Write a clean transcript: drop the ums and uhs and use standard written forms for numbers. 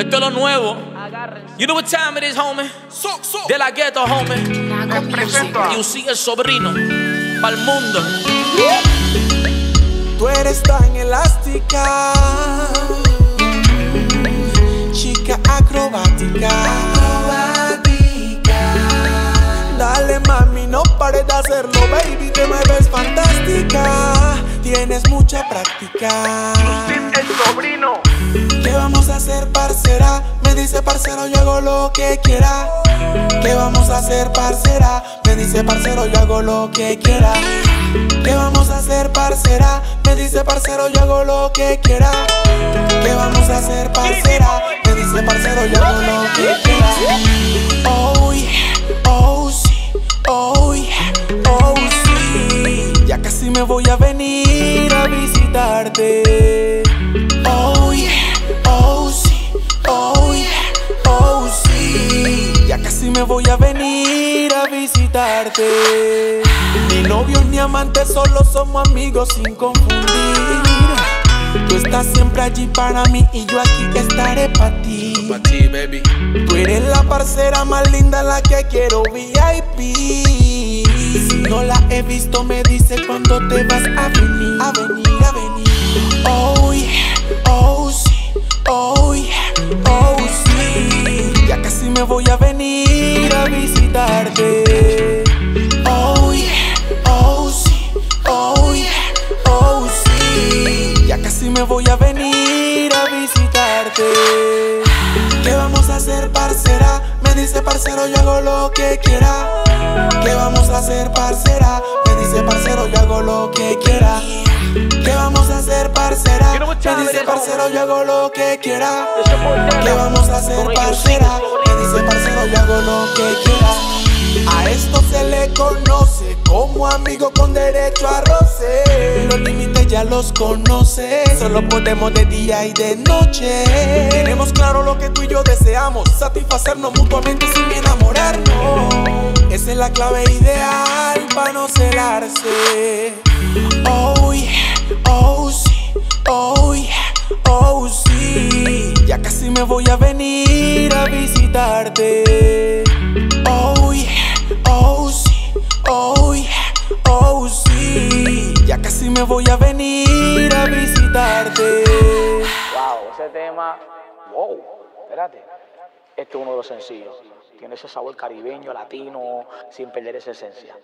Esto es lo nuevo. You know what time it is, homie. De La Ghetto, homie. Me presento a Yucid El Sobrino pa'l mundo. Tú eres tan elástica, chica acrobática. Dale, mami, no pares de hacerlo, baby. Te mueves fantástica, tienes mucha práctica. Yucid El Sobrino. ¿Qué vamos a hacer, parcera? Me dice parcero, yo hago lo que quiera. ¿Qué vamos a hacer, parcera? Me dice parcero, yo hago lo que quiera. ¿Qué vamos a hacer, parcera? Me dice parcero, yo hago lo que quiera. ¿Qué vamos a hacer, parcera? Me dice parcero, yo hago lo que quiera. Oh yeah, oh sí, oh yeah, oh sí. Ya casi me voy a venir a visitarte. Oh yeah. Oh sí, oh yeah, oh sí. Ya casi me voy a venir a visitarte. Ni novios ni amantes, solo somos amigos sin confundir. Tú estás siempre allí para mí y yo aquí estaré para ti. Pa' ti, baby. Tú eres la parcera más linda, la que quiero VIP. Si no la he visto me dice cuándo te vas a venir, a venir, a venir. Oh yeah, oh sí. Oh yeah, oh sí. Ya casi me voy a venir a visitarte. Oh yeah, oh sí. Oh yeah, oh sí. Ya casi me voy a venir a visitarte. ¿Qué vamos a hacer, parcera? Me dice parcero, yo hago lo que quiera. ¿Qué vamos a hacer, parcera? Me dice parcero, yo hago lo que quiera. ¿Qué vamos a hacer, parcera? Me dice parcero, yo hago lo que quiera. ¿Qué vamos a hacer, parcera? Me dice parcero, yo hago lo que quiera. A esto se le conoce como amigo con derecho a roce. Los límites ya los conoces, solo podemos de día y de noche. Tenemos claro lo que tú y yo deseamos, satisfacernos mutuamente sin enamorarnos. Esa es la clave ideal para no celarse. Oh yeah, oh sí, oh yeah, oh sí. Ya casi me voy a venir a visitarte. Oh yeah, oh sí, oh yeah, oh sí. Ya casi me voy a venir a visitarte. Wow, ese tema, wow, espérate. Este es uno de los sencillos. Tiene ese sabor caribeño, latino, sin perder esa esencia.